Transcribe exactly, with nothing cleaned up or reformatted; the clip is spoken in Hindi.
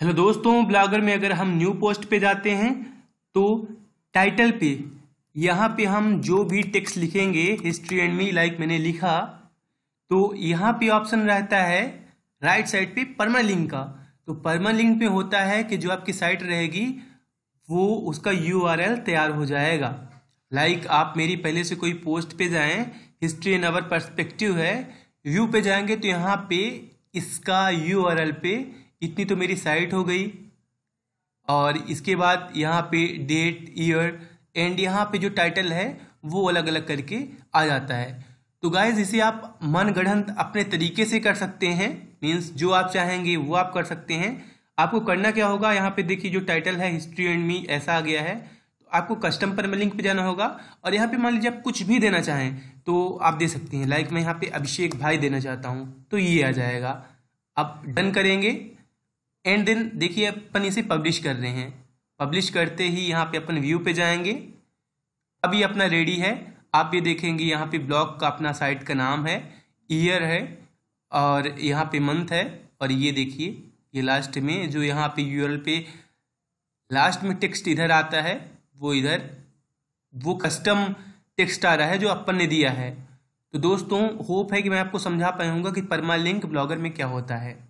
हेलो दोस्तों, ब्लॉगर में अगर हम न्यू पोस्ट पे जाते हैं तो टाइटल पे यहाँ पे हम जो भी टेक्स्ट लिखेंगे, हिस्ट्री एंड मी लाइक मैंने लिखा, तो यहाँ पे ऑप्शन रहता है राइट साइड पे परमालिंक का। तो परमालिंक पे होता है कि जो आपकी साइट रहेगी वो उसका यूआरएल तैयार हो जाएगा। लाइक आप मेरी पहले से कोई पोस्ट पे जाएं, हिस्ट्री एंड आवर पर्सपेक्टिव है, व्यू पे जाएंगे तो यहाँ पे इसका यूआरएल पे इतनी तो मेरी साइट हो गई, और इसके बाद यहाँ पे डेट, ईयर एंड यहाँ पे जो टाइटल है वो अलग अलग करके आ जाता है। तो गाइज इसे आप मनगढ़ंत अपने तरीके से कर सकते हैं, मीन्स जो आप चाहेंगे वो आप कर सकते हैं। आपको करना क्या होगा, यहाँ पे देखिए जो टाइटल है हिस्ट्री एंड मी ऐसा आ गया है, तो आपको कस्टम परमालिंक पे जाना होगा और यहाँ पे मान लीजिए आप कुछ भी देना चाहें तो आप दे सकते हैं। लाइक मैं यहाँ पे अभिषेक भाई देना चाहता हूँ तो ये आ जाएगा। आप डन करेंगे एंड देन देखिए अपन इसे पब्लिश कर रहे हैं। पब्लिश करते ही यहाँ पे अपन व्यू पे जाएंगे। अभी अपना रेडी है, आप ये देखेंगे यहाँ पे ब्लॉग का अपना साइट का नाम है, ईयर है और यहाँ पे मंथ है, और ये देखिए ये लास्ट में जो यहाँ पे यूआरएल पे लास्ट में टेक्स्ट इधर आता है वो इधर वो कस्टम टेक्स्ट आ रहा है जो अपन ने दिया है। तो दोस्तों होप है कि मैं आपको समझा पाऊंगा कि परमालिंक ब्लॉगर में क्या होता है।